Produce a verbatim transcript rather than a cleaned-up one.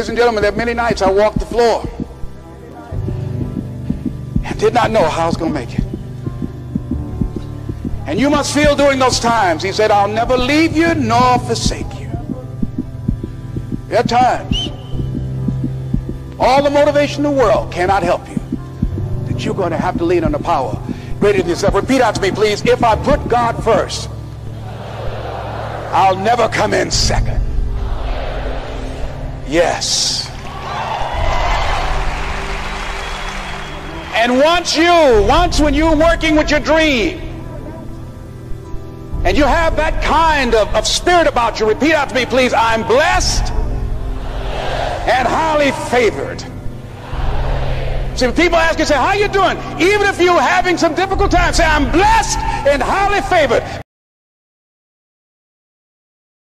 Ladies and gentlemen, there are many nights I walked the floor and did not know how I was going to make it. And you must feel during those times, he said, I'll never leave you nor forsake you. There are times, all the motivation in the world cannot help you, that you're going to have to lean on the power greater than yourself. Repeat out to me, please. If I put God first, I'll never come in second. Yes. And once you, once when you're working with your dream, and you have that kind of, of spirit about you, repeat after me, please. I'm blessed and highly favored. See, when people ask you, say, how you doing? Even if you're having some difficult time, say, I'm blessed and highly favored.